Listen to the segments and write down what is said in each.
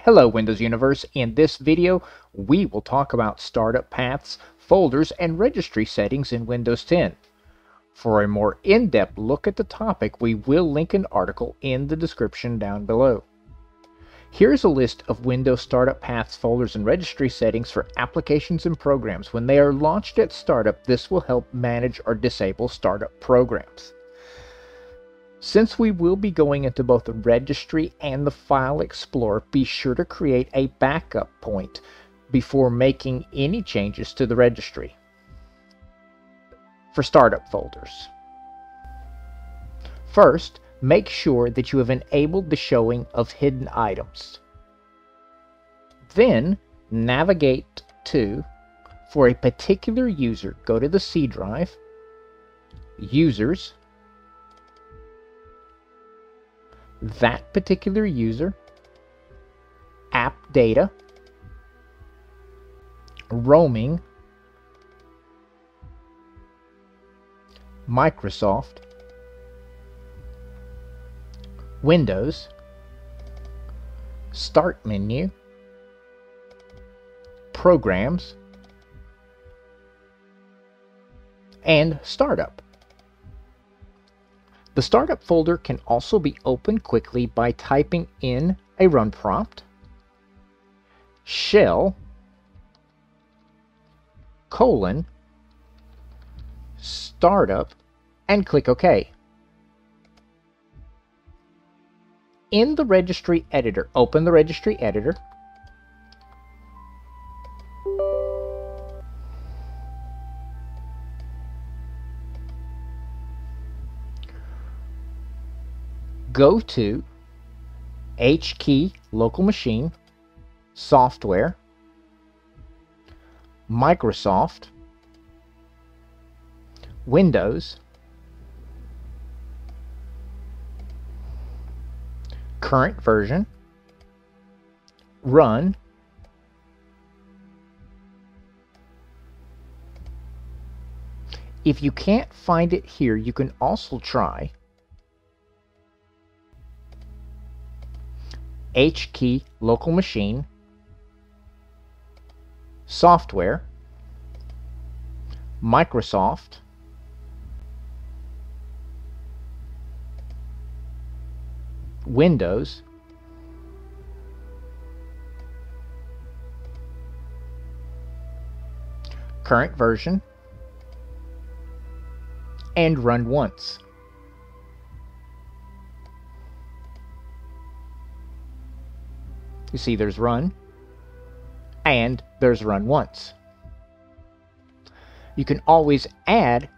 Hello Windows Universe. In this video we will talk about startup paths, folders, and registry settings in Windows 10. For a more in-depth look at the topic, we will link an article in the description down below. Here's a list of Windows startup paths, folders, and registry settings for applications and programs. When they are launched at startup, this will help manage or disable startup programs. Since we will be going into both the registry and the file explorer, be sure to create a backup point before making any changes to the registry. For startup folders, first, make sure that you have enabled the showing of hidden items. Then navigate to, for a particular user, go to the C drive, Users, that particular user, app data, roaming, Microsoft, Windows, start menu, programs, and startup. The startup folder can also be opened quickly by typing in a run prompt, shell, colon, startup, and click OK. In the registry editor, open the registry editor. Go to HKEY Local Machine, Software, Microsoft, Windows, Current Version, Run, if you can't find it here, you can also try HKEY Local Machine, Software, Microsoft, Windows, Current Version, and Run Once. You see there's Run, and there's Run Once. You can always add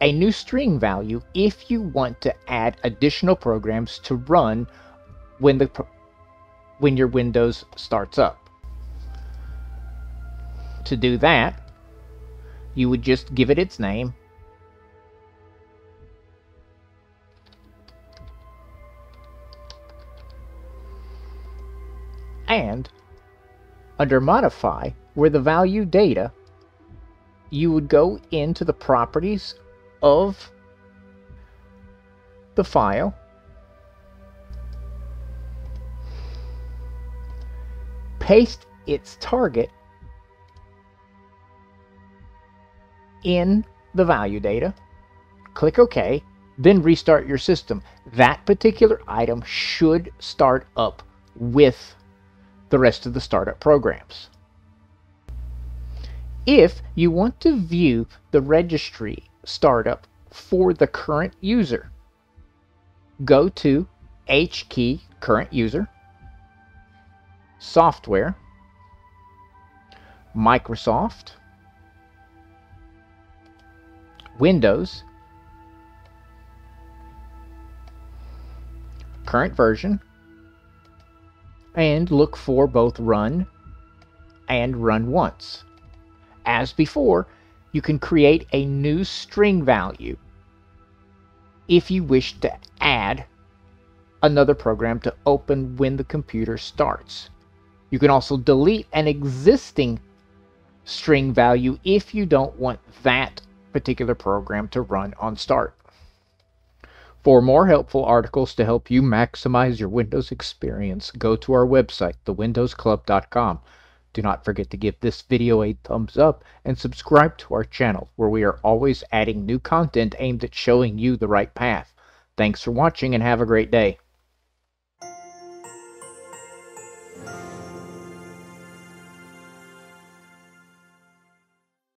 a new string value if you want to add additional programs to run when your Windows starts up. To do that, you would just give it its name, and under Modify, where the value data, you would go into the properties of the file . Paste its target in the value data, click OK, then restart your system. That particular item should start up with the rest of the startup programs. If you want to view the registry startup for the current user, go to HKEY Current User, Software, Microsoft, Windows, Current Version, and look for both Run and Run Once. As before, you can create a new string value if you wish to add another program to open when the computer starts. You can also delete an existing string value if you don't want that particular program to run on start. For more helpful articles to help you maximize your Windows experience, go to our website, thewindowsclub.com. Do not forget to give this video a thumbs up and subscribe to our channel, where we are always adding new content aimed at showing you the right path. Thanks for watching and have a great day.